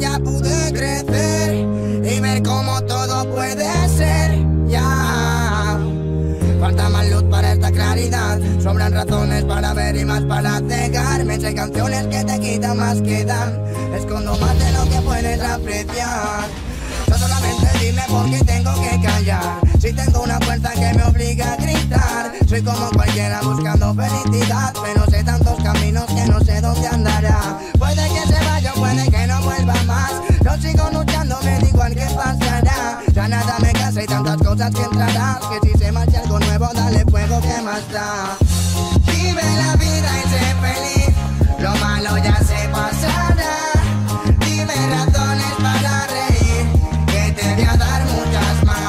ya pude crecer y ver cómo todo puede ser. Ya falta más luz para esta claridad, sobran razones para ver y más para cegarme. Hay canciones que te quitan más que dan, escondo más de lo que puedes apreciar. Yo solamente dime por qué tengo que callar, si tengo una fuerza que me obliga a gritar. Soy como cualquiera buscando felicidad, pero sé tantos caminos que no sé dónde andará. Puede que se vaya, puede que no vuelva más, yo sigo luchando, me da igual que pasará. Ya nada me casa y tantas cosas que entrarán, que si se marcha algo nuevo, dale fuego que más da. Vive la vida y sé feliz, lo malo ya se pasará. Dime razones para reír, que te voy a dar muchas más.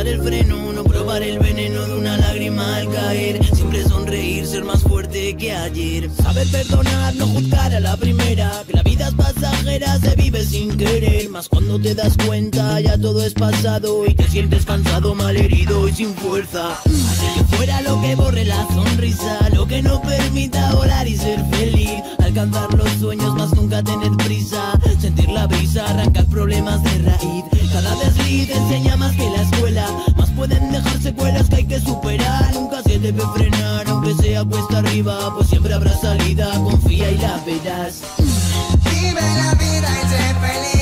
El freno, no probar el veneno de una lágrima al caer, siempre sonreír, ser más fuerte que ayer, saber perdonar, no juzgar a la primera, que la vida es pasajera, se vive sin querer, más cuando te das cuenta ya todo es pasado y te sientes cansado, malherido y sin fuerza. Hacer que fuera lo que borre la sonrisa, lo que no permita volar y ser feliz, alcanzar los sueños, más nunca tener prisa, sentir la brisa, arrancar problemas de raíz. Cada desliz enseña más que la escuela, más pueden dejar secuelas que hay que superar. Nunca se debe frenar, aunque sea cuesta arriba, pues siempre habrá salida, confía y la verás. Vive la vida y sé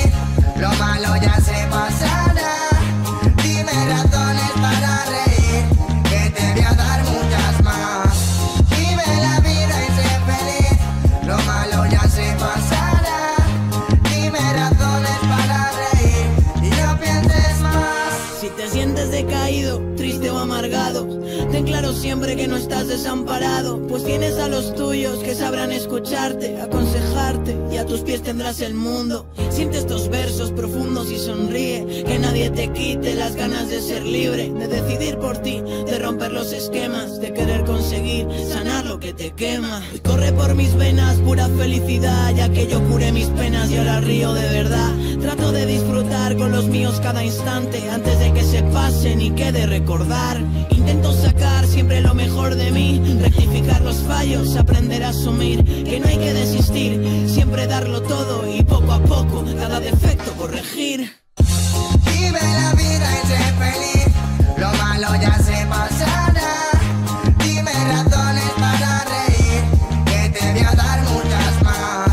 feliz, lo malo ya se pasará. Dime razones para reír, que te voy a dar muchas más. Vive la vida y sé feliz, lo malo ya se pasará. Dime razones para reír, decaído, triste o amargado, ten claro siempre que no estás desamparado, pues tienes a los tuyos que sabrán escucharte, aconsejarte y a tus pies tendrás el mundo. Siente estos versos profundos y sonríe, que nadie te quite las ganas de ser libre, de decidir por ti, de romper los esquemas, de querer conseguir sanar lo que te quema. Hoy corre por mis venas pura felicidad, ya que yo curé mis penas y ahora río de verdad. Trato de disfrutar con los míos cada instante, antes de que se pasen y quede recordar. Intento sacar siempre lo mejor de mí, rectificar los fallos, aprender a asumir que no hay que desistir, siempre darlo todo y poco a poco cada defecto corregir. Vive la vida y sé feliz, lo malo ya se pasará. Dime razones para reír, que te voy a dar muchas más.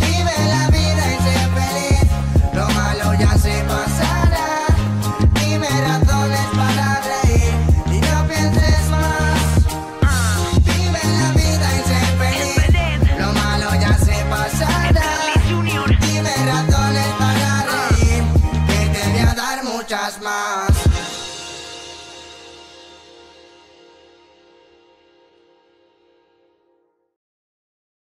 Vive la vida y sé feliz, lo malo ya se pasará. Dime razones para reír y no pienses más. Vive la vida y sé feliz, lo malo ya se pasará. Dime razones para reír, que te voy a dar muchas más.